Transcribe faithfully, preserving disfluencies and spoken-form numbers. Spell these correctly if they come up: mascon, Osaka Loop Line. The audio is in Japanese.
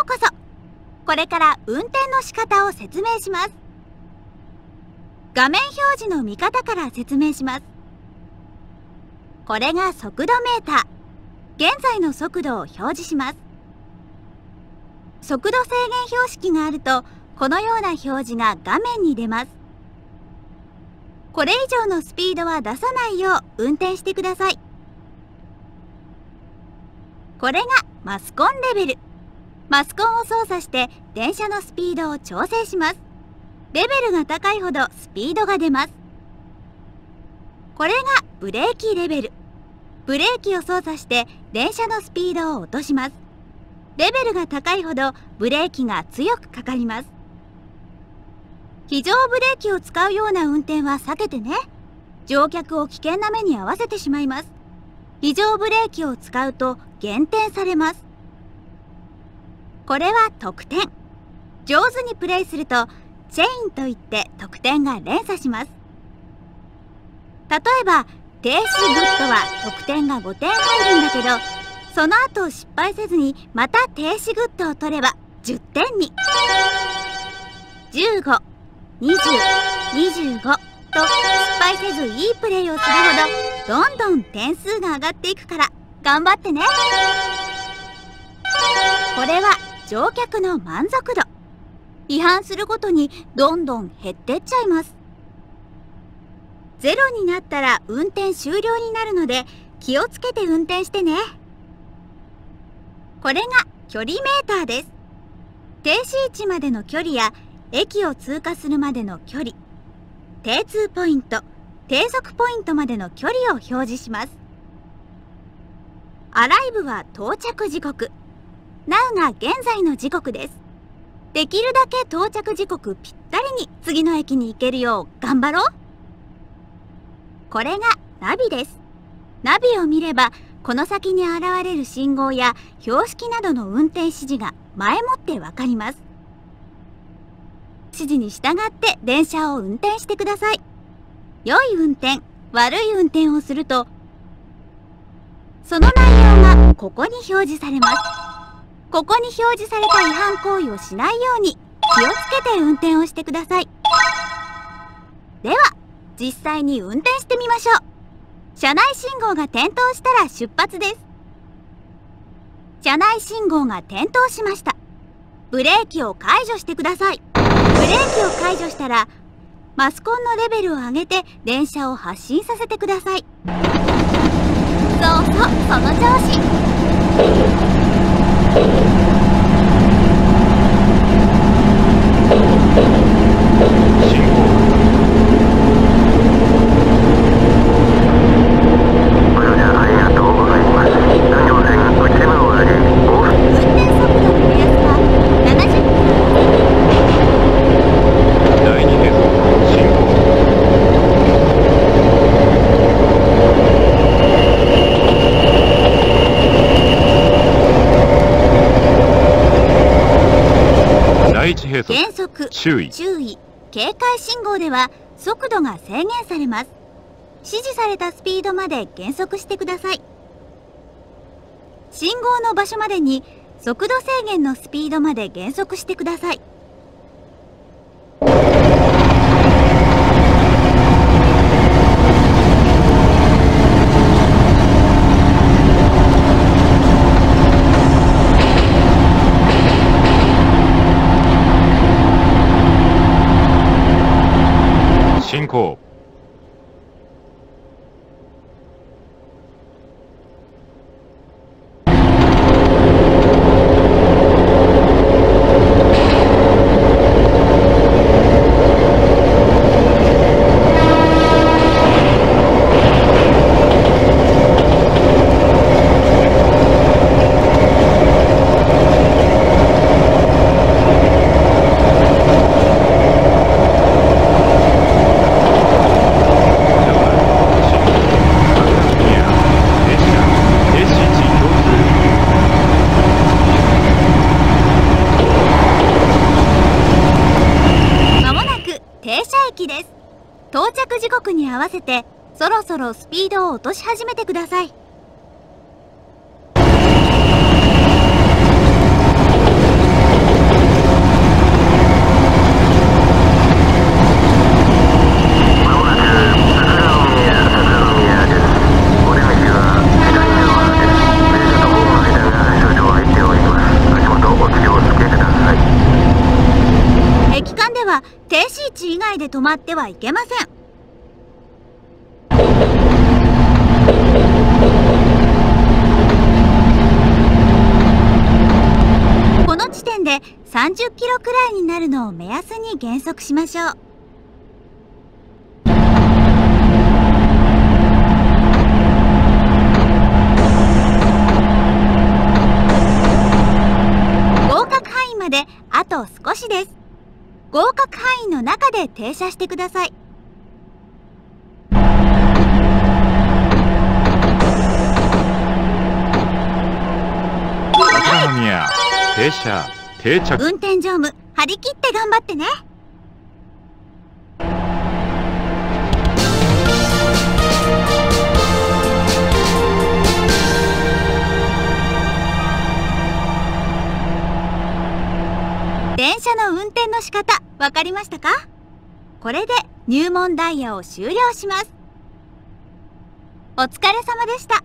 ようこそ。これから運転の仕方を説明します。画面表示の見方から説明します。これが速度メーター。現在の速度を表示します。速度制限標識があるとこのような表示が画面に出ます。これ以上のスピードは出さないよう運転してください。これがマスコンレベル。マスコンを操作して電車のスピードを調整します。レベルが高いほどスピードが出ます。これがブレーキレベル。ブレーキを操作して電車のスピードを落とします。レベルが高いほどブレーキが強くかかります。非常ブレーキを使うような運転は避けてね。乗客を危険な目に遭わせてしまいます。非常ブレーキを使うと減点されます。これは得点。上手にプレイするとチェインといって得点が連鎖します。例えば停止グッドは得点がごてん入るんだけど、その後失敗せずにまた停止グッドを取ればじゅってんに。じゅうご、にじゅう、にじゅうごと失敗せずいいプレーをするほどどんどん点数が上がっていくから頑張ってね。これは乗客の満足度。違反するごとにどんどん減ってっちゃいます。ゼロになったら運転終了になるので気をつけて運転してね。これが距離メーターです。停止位置までの距離や駅を通過するまでの距離、停通ポイント、停速ポイントまでの距離を表示します。アライブは到着時刻、ナウが現在の時刻です。できるだけ到着時刻ぴったりに次の駅に行けるよう頑張ろう。これがナビです。ナビを見ればこの先に現れる信号や標識などの運転指示が前もってわかります。指示に従って電車を運転してください。良い運転、悪い運転をするとその内容がここに表示されます。ここに表示された違反行為をしないように気をつけて運転をしてください。では実際に運転してみましょう。車内信号が点灯したら出発です。車内信号が点灯しました。ブレーキを解除してください。ブレーキを解除したらマスコンのレベルを上げて電車を発進させてください。そうそう、その調子。信号。ご乗車ありがとうございます。環状線内回り運転速度の目安はななじゅっキロ。減速、注意、注意、警戒信号では速度が制限されます。指示されたスピードまで減速してください。信号の場所までに速度制限のスピードまで減速してください。進行。合わせてそろそろスピードを落とし始めてください。ーチ以外で止まってはいけません。この地点でさんじゅっキロくらいになるのを目安に減速しましょう。合格範囲まであと少しです。合格範囲の中で停車してください。停車、停車。運転乗務、張り切って頑張ってね。電車の運転の仕方、わかりましたか？これで入門ダイヤを終了します。お疲れ様でした。